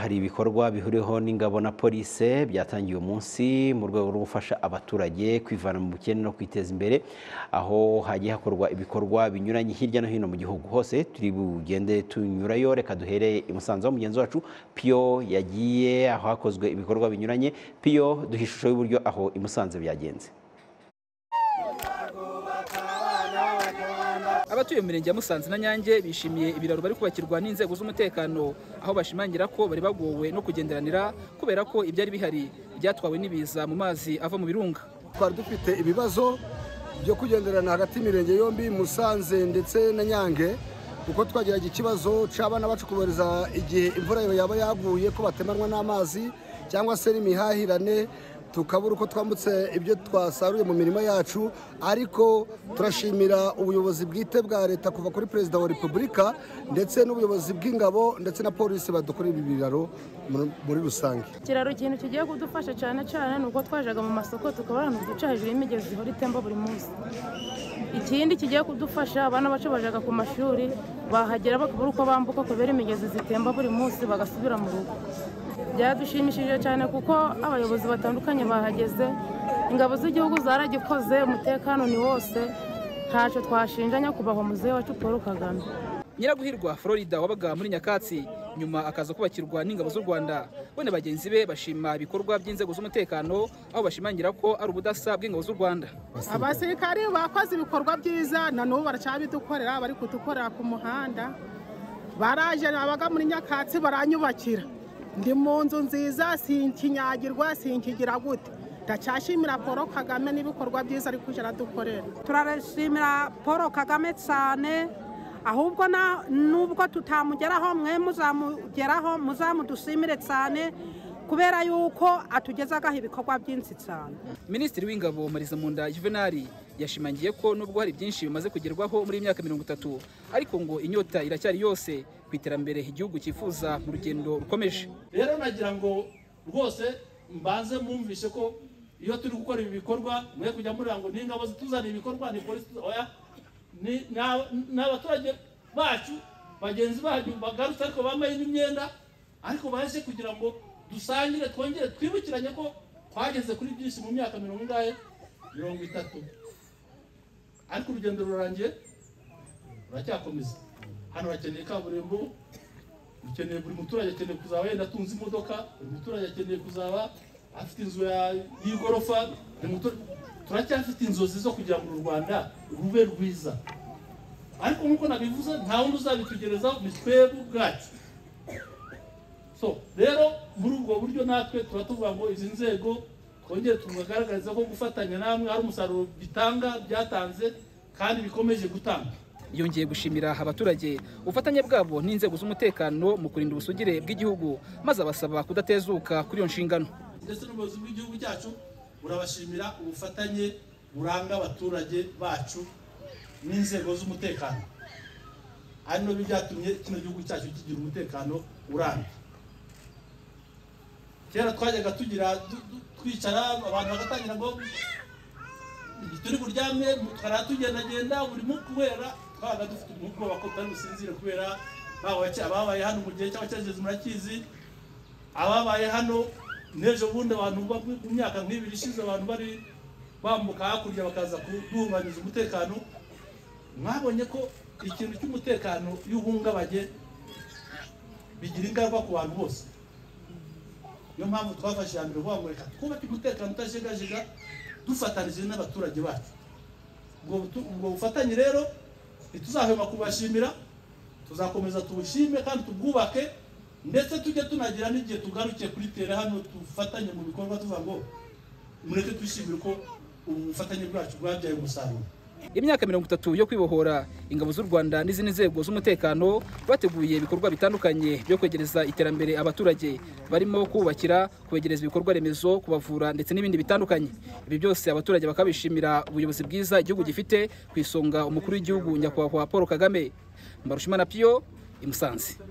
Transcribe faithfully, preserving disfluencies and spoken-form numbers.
Hari ibikorwa bihuriweho n'ingabo na police byatangiye umunsi mu rwego rwo gufasha abaturage kwivana mu bukene no kwiteza imbere, aho hagiye hakorwa ibikorwa binyuranye hirya no hino mu gihugu hose. Turi bugende tunyurayo, reka duhereye i Musanze aho mugenzi wacu Piyo yagiye, aho hakozwe ibikorwa binyuranye. Piyo, duha ishusho y'uburyo aho i Musanze byagenze. Abatuye mu mirenge ya Musanze na Nyange bishimiye ibiraro bari kubakirwa n'inzego z'umutekano, aho bashimangira ko bari bagowe no kugenderanira kubera ko ibyari bihari byatwawe n'ibiza mu mazi ava mu birunga. Twari dufite ibibazo byo kugenderana hagati y'imirenge yombi Musanze ndetse na Nyange, kuko twagiraga ikibazo cy'abana bacu kubereza igihe imvura yaba yaguye ko batemanwa n'amazi cyangwa se n'imihahirane, tukabura uko twambutse ibyo twasaruye mu mirimo yacu. Ariko turashimira ubuyobozi bwite bwa leta kuva kuri Perezida wa Repubulika ndetse n'ubuyobozi bw'ingabo ndetse na polisi badukorera ibiraro muri rusange. Kiraro kintu kigiye kudufasha cyane cyane nuko twajaga mu masoko tukabana duca hejuru y'imigezi ihora itemba buri munsi. Ikindi kigiye kudufasha abana bacu bajaga ku mashuri bahagera bakabura uko bambuka kubera imigezi zitemba buri munsi bagasubira mu rugo. Byadushimishije cyane kuko abayobozi batandukanye bahageze, ingabo z'igihugu zaragikoze, umutekano ni wose, ntacyo twashinjanya kubaho muzee wacu Paul Kagame. Nyiraguhirwa Florida wabaga muri Nyakatsi, nyuma akaza kubakirwa n'ingabo z'u Rwanda. Bone bagenzi be bashima ibikorwa by'inzego z'umutekano, aho bashimangira ko ari ubudasa bw'ingabo z'u Rwanda. Abasirikare bakoze ibikorwa byiza, nanubu baracyabidukorera, bari kudukorera ku muhanda, baraje abaga muri Nyakatsi baranyubakira. Ndi mu nzu nziza, sinkinyagirwa, sinkigira gute. Ndacyashimira Paul Kagame n'ibikorwa byiza ari kujya aradukorera. Turashimira Paul Kagame cyane, ahubwo na nubwo tutamugeraho mwe muzamugeraho, muzamudushimire cyane kubera yuko atugezagaho ibikorwa byinshi cyane. Minisitiri w'ingabo Mbarushimana Piyo yashimangiye ko nubwo hari byinshi bimaze kugerwaho muri imyaka mirongo itatu, ariko ngo inyota iracyari yose kwiterambere igihugu cyifuza mu rugendo rukomeje. Rero nagira ngo rwose mbanze mumvishe ko iyo turi gukora ibi bikorwa mwe kujya muri ngo n'ingabo zituzaniye ibikorwa ni polisi, oya ni n'abaturage bacu bagenzi bacu bagarutse ko bamaye imyenda, ariko baje kugira ngo dusangire twongere twibukiranye ko twageze kuri byinshi mu myaka mirongo itatu. Ariko urugendo rurangiye ruracyakomeza. Hano bakeneye kaburimbo, ukeneye buri muturage akeneye kuzaba yenda atunze imodoka, buri muturage akeneye kuzaba afite inzu y'igorofa, turacyafite inzozi zo kugira ngo u Rwanda rube rwiza. Ariko nk'uko nabivuze nta wundi uzabitugerezaho ni twebwe ubwacu. So rero muri ubwo buryo natwe turatuvuga ngo izi nzego kongera tukagaragariza ko gufatanya namwe ari umusaruro bitanga byatanze kandi bikomeje gutanga. Yongeye gushimira abaturage ubufatanye bwabo n'inzego z'umutekano mu kurinda ubusugire bw'igihugu, maze abasaba kudatezuka kuri iyo nshingano. Ndetse n'ubuyobozi bw'igihugu cyacu burabashimira ubufatanye buranga abaturage bacu n'inzego z'umutekano, ari no byatumye kino gihugu cyacu kigira umutekano urambye. Kera twajyaga tugira twicara abantu bagatangira ngo turi buryamye tugenda buri mukwera, twabaga dufite umwuka bakotana usinzire kubera bawace ababaye hano mu gihe cy'abacyageje murakizi, ababaye hano n'ejo bundi abantu mu myaka nk'ibiri ishize abantu bari bambuka hakurya bakaza kuduhungabanya umutekano. Mwabonye ko ikintu cy'umutekano y'uhungabanye bigira ingaruka ku bantu bose. Niyo mpamvu twafashe ya mbere guhangurika twubaka umutekano utashigajiga dufatanije n'abaturage bacu. Ubwo bufatanye rero ntituzahwema kubashimira, tuzakomeza tubushime kandi tubwubake, ndetse tujye tunagira n'igihe tugaruke kuri tere hano tufatanye mu bikorwa tuvuga ngo mureke twishimire ko ubufatanye bwacu bwabyaye umusaruro. Imyaka mirongo itatu yo kwibohora, ingabo z'u Rwanda n'izindi nzego z'umutekano bateguye ibikorwa bitandukanye byo kwegereza iterambere abaturage, barimo kubakira, kwegereza ibikorwa remezo, kubavura ndetse n'ibindi bitandukanye. Ibi byose abaturage bakabishimira ubuyobozi bwiza igihugu gifite ku isonga umukuru w'igihugu Nyakubahwa Paul Kagame. Mbarushimana Piyo, i Musanze.